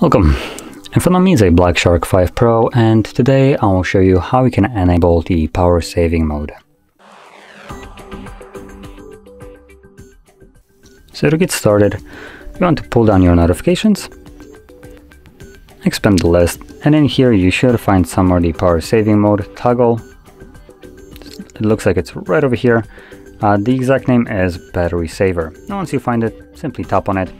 Welcome! In front of me is a Black Shark 5 Pro, and today I will show you how you can enable the power saving mode. So to get started, you want to pull down your notifications, expand the list, and in here you should find somewhere the power saving mode toggle. It looks like it's right over here. The exact name is battery saver. Now once you find it, simply tap on it.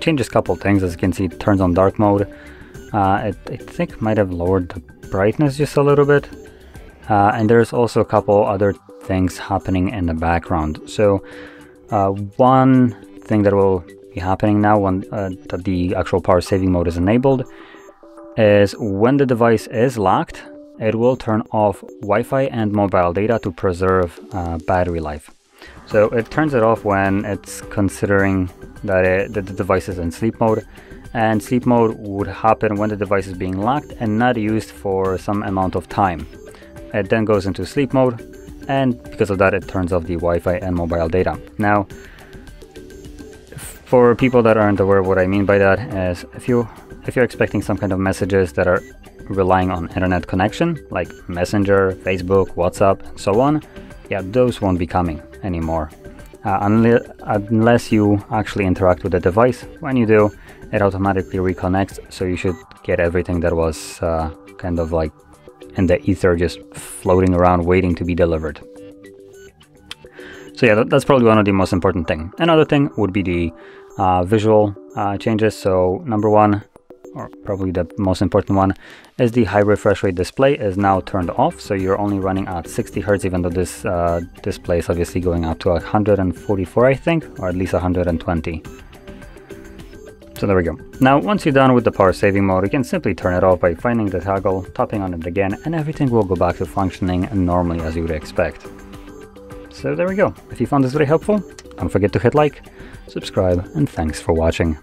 Changes a couple things. As you can see, it turns on dark mode. I think might have lowered the brightness just a little bit, and there's also a couple other things happening in the background. So one thing that will be happening now when that the actual power saving mode is enabled is when the device is locked, it will turn off Wi-Fi and mobile data to preserve battery life. So it turns it off when it's considering that the device is in sleep mode, and sleep mode would happen when the device is being locked and not used for some amount of time. It then goes into sleep mode, and because of that it turns off the Wi-Fi and mobile data. Now, for people that aren't aware, what I mean by that is if you're expecting some kind of messages that are relying on internet connection, like Messenger, Facebook, WhatsApp, and so on, yeah, those won't be coming anymore unless you actually interact with the device. When you do, it automatically reconnects, so you should get everything that was kind of like in the ether, just floating around waiting to be delivered. So yeah, that's probably one of the most important things. Another thing would be the visual changes. So number one, or probably the most important one, is the high refresh rate display is now turned off, so you're only running at 60 Hz, even though this display is obviously going up to 144, I think, or at least 120. So there we go. Now once you're done with the power saving mode, you can simply turn it off by finding the toggle, tapping on it again, and everything will go back to functioning normally as you would expect. So there we go. If you found this very helpful, don't forget to hit like, subscribe, and thanks for watching.